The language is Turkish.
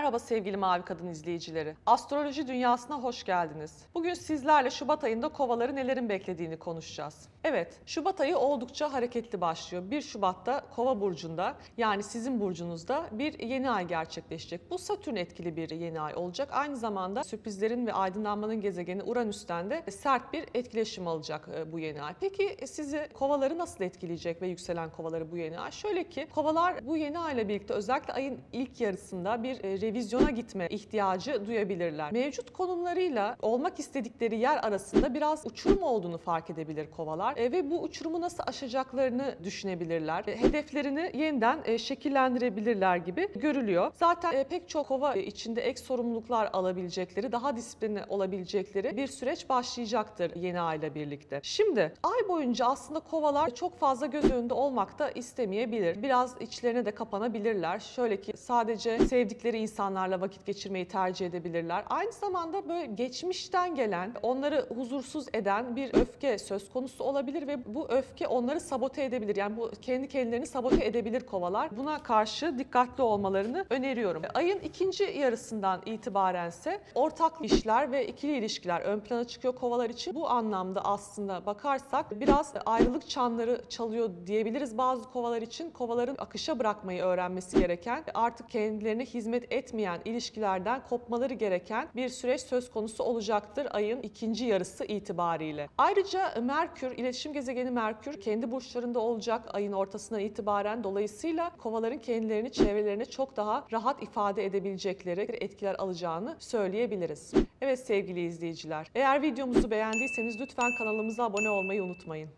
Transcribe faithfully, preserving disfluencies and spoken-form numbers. Merhaba sevgili Mavi Kadın izleyicileri. Astroloji dünyasına hoş geldiniz. Bugün sizlerle Şubat ayında kovaları nelerin beklediğini konuşacağız. Evet, Şubat ayı oldukça hareketli başlıyor. bir Şubat'ta Kova burcunda, yani sizin burcunuzda bir yeni ay gerçekleşecek. Bu Satürn etkili bir yeni ay olacak. Aynı zamanda sürprizlerin ve aydınlanmanın gezegeni Uranüs'ten de sert bir etkileşim alacak bu yeni ay. Peki sizi kovaları nasıl etkileyecek ve yükselen kovaları bu yeni ay? Şöyle ki, kovalar bu yeni ayla birlikte özellikle ayın ilk yarısında bir revizyona gitme ihtiyacı duyabilirler. Mevcut konumlarıyla olmak istedikleri yer arasında biraz uçurum olduğunu fark edebilir kovalar ve bu uçurumu nasıl aşacaklarını düşünebilirler. Hedeflerini yeniden şekillendirebilirler gibi görülüyor. Zaten pek çok kova içinde ek sorumluluklar alabilecekleri, daha disiplinli olabilecekleri bir süreç başlayacaktır yeni ayla birlikte. Şimdi ay boyunca aslında kovalar çok fazla göz önünde olmak da istemeyebilir. Biraz içlerine de kapanabilirler. Şöyle ki, sadece sevdikleri insanlarla vakit geçirmeyi tercih edebilirler. Aynı zamanda böyle geçmişten gelen, onları huzursuz eden bir öfke söz konusu olabilir ve bu öfke onları sabote edebilir. Yani bu kendi kendilerini sabote edebilir kovalar. Buna karşı dikkatli olmalarını öneriyorum. Ayın ikinci yarısından itibarense ortak işler ve ikili ilişkiler ön plana çıkıyor kovalar için. Bu anlamda aslında bakarsak biraz ayrılık çanları çalıyor diyebiliriz bazı kovalar için. Kovaların akışa bırakmayı öğrenmesi gereken, artık kendilerine hizmet etmeyen ilişkilerden kopmaları gereken bir süreç söz konusu olacaktır ayın ikinci yarısı itibariyle. Ayrıca Merkür, iletişim gezegeni Merkür kendi burçlarında olacak ayın ortasından itibaren. Dolayısıyla kovaların kendilerini çevrelerine çok daha rahat ifade edebilecekleri etkiler alacağını söyleyebiliriz. Evet sevgili izleyiciler, eğer videomuzu beğendiyseniz lütfen kanalımıza abone olmayı unutmayın.